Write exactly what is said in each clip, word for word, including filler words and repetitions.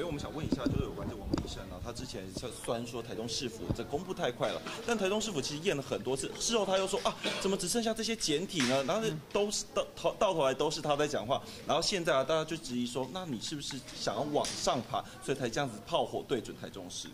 因为我们想问一下，就是有关这王必胜呢，他之前虽然说台中市府这公布太快了，但台中市府其实验了很多次，事后他又说啊，怎么只剩下这些简体呢？然后都是到头到头来都是他在讲话，然后现在啊，大家就质疑说，那你是不是想要往上爬，所以才这样子炮火对准台中市？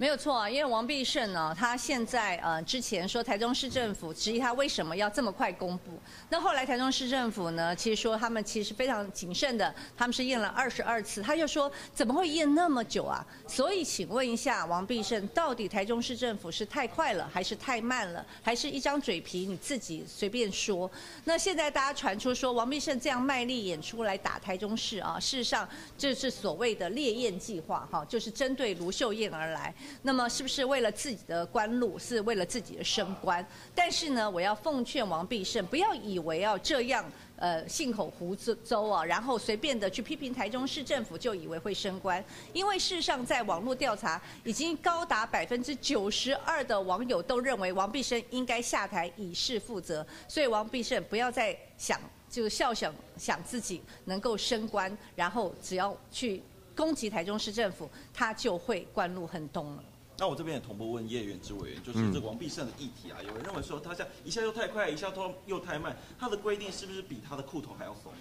没有错啊，因为王必胜呢，他现在呃之前说台中市政府质疑他为什么要这么快公布，那后来台中市政府呢，其实说他们其实非常谨慎的，他们是验了二十二次，他就说怎么会验那么久啊？所以请问一下王必胜，到底台中市政府是太快了，还是太慢了，还是一张嘴皮你自己随便说？那现在大家传出说王必胜这样卖力演出来打台中市啊，事实上这是所谓的烈焰计划哈，就是针对卢秀燕而来。 那么是不是为了自己的官路，是为了自己的升官？但是呢，我要奉劝王必胜，不要以为要这样。 呃，信口胡诌啊，然后随便的去批评台中市政府，就以为会升官，因为事实上在网络调查，已经高达百分之九十二的网友都认为王必胜应该下台以示负责，所以王必胜不要再想就笑想想自己能够升官，然后只要去攻击台中市政府，他就会官路亨通了。 那我这边也同步问叶元之委员，就是这王必胜的议题啊，有人认为说他像一下又太快，一下又太慢，他的规定是不是比他的裤头还要松？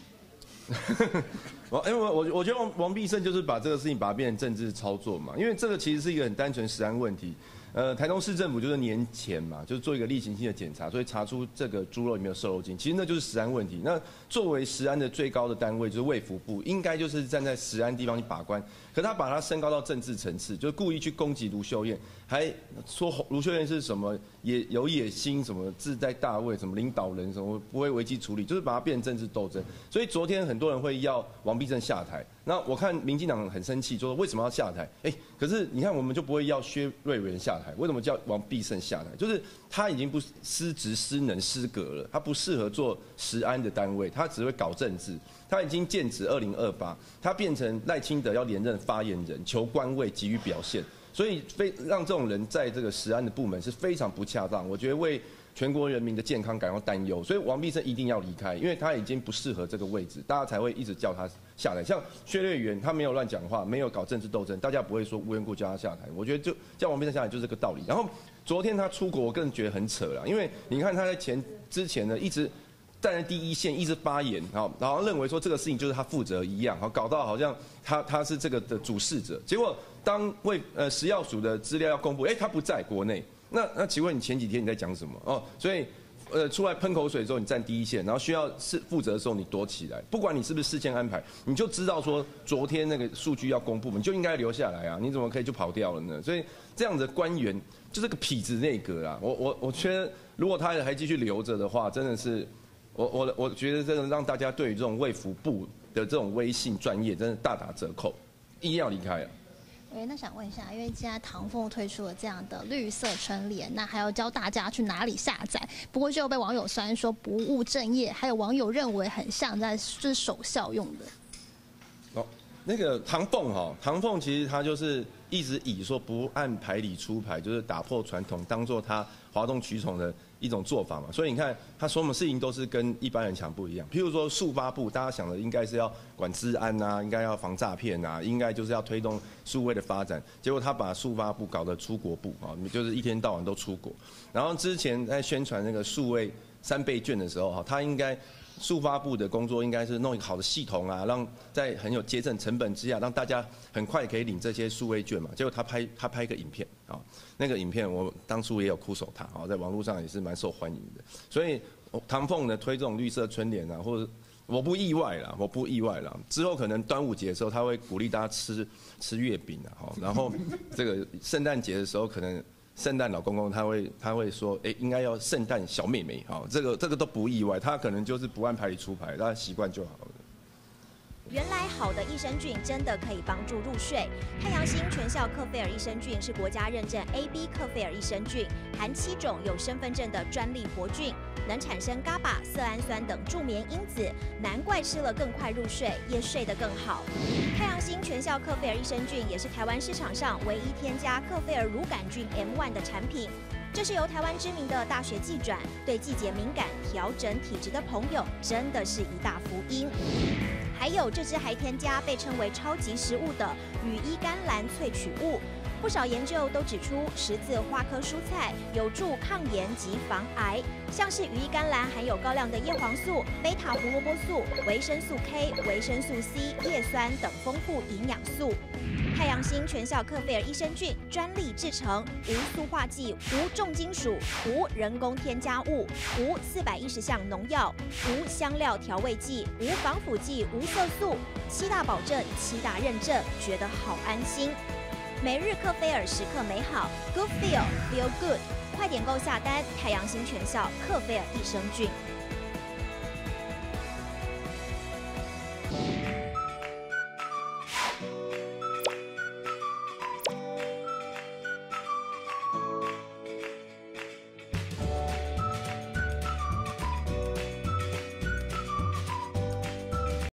我因为我我觉得王王必胜就是把这个事情把它变成政治操作嘛，因为这个其实是一个很单纯实案问题。呃，台中市政府就是年前嘛，就是做一个例行性的检查，所以查出这个猪肉有没有瘦肉精，其实那就是实案问题。那作为实案的最高的单位就是卫福部，应该就是站在实案地方去把关。 可他把它升高到政治层次，就故意去攻击卢秀燕，还说卢秀燕是什么也有野心，什么志在大位，什么领导人，什么不会危机处理，就是把它变成政治斗争。所以昨天很多人会要王必胜下台，那我看民进党很生气，说为什么要下台？哎，可是你看我们就不会要薛瑞元下台，为什么叫王必胜下台？就是他已经不失职、失能、失格了，他不适合做食安的单位，他只会搞政治。 他已经剑指二零二八，他变成赖清德要连任发言人，求官位急于表现，所以非让这种人在这个食安的部门是非常不恰当。我觉得为全国人民的健康感到担忧，所以王必胜一定要离开，因为他已经不适合这个位置，大家才会一直叫他下来。像薛瑞元，他没有乱讲话，没有搞政治斗争，大家不会说无缘故叫他下台。我觉得就叫王必胜下来就是这个道理。然后昨天他出国，我个人觉得很扯啦，因为你看他在前之前呢一直。 站在第一线一直发言，好，然后认为说这个事情就是他负责一样，好，搞到好像他他是这个的主事者。结果当卫呃食药署的资料要公布，哎，他不在国内。那那请问你前几天你在讲什么？哦，所以呃出来喷口水之后你站第一线，然后需要是负责的时候你躲起来，不管你是不是事先安排，你就知道说昨天那个数据要公布，你就应该留下来啊，你怎么可以就跑掉了呢？所以这样的官员就是个痞子内阁啦。我我我觉得如果他还继续留着的话，真的是。 我我我觉得真的让大家对于这种卫福部的这种威信专业真的大打折扣，一定要离开了。哎，那想问一下，因为现在唐凤推出了这样的绿色春联，那还要教大家去哪里下载？不过就被网友酸说不务正业，还有网友认为很像在是守孝用的。哦，那个唐凤哈、哦，唐凤其实他就是一直以说不按牌理出牌，就是打破传统，当做他哗众取宠的。 一种做法嘛，所以你看他所有事情都是跟一般人想不一样。譬如说速发部，大家想的应该是要管治安啊，应该要防诈骗啊，应该就是要推动数位的发展。结果他把速发部搞得出国部啊，就是一天到晚都出国。然后之前在宣传那个数位三倍券的时候哈，他应该速发部的工作应该是弄一个好的系统啊，让在很有节省成本之下，让大家很快可以领这些数位券嘛。结果他拍他拍一个影片啊。 那个影片我当初也有哭手他啊，在网络上也是蛮受欢迎的。所以唐凤呢推这种绿色春联啊，或者我不意外啦，我不意外啦。之后可能端午节的时候他会鼓励大家吃吃月饼啊，哈。然后这个圣诞节的时候，可能圣诞老公公他会他会说，哎，应该要圣诞小妹妹啊，这个这个都不意外，他可能就是不按牌理出牌，大家习惯就好了。 原来好的益生菌真的可以帮助入睡。太阳星全效克菲尔益生菌是国家认证 A B 克菲尔益生菌，含七种有身份证的专利活菌，能产生 G A B A、色氨酸等助眠因子，难怪吃了更快入睡，也睡得更好。太阳星全效克菲尔益生菌也是台湾市场上唯一添加克菲尔乳杆菌 M 一 的产品。 这是由台湾知名的大学季转，对季节敏感、调整体质的朋友，真的是一大福音。还有这支还添加被称为超级食物的羽衣甘蓝萃取物。不少研究都指出，十字花科蔬菜有助抗炎及防癌，像是羽衣甘蓝含有高量的叶黄素、贝塔胡萝卜素、维生素 K、维生素 C、叶酸等丰富营养素。 太阳星全效克菲尔益生菌专利制成，无塑化剂、无重金属、无人工添加物、无四百一十项农药、无香料调味剂、无防腐剂、无色素，七大保证、七大认证，觉得好安心。每日克菲尔时刻美好 ，Good Feel Feel Good， 快点购下单！太阳星全效克菲尔益生菌。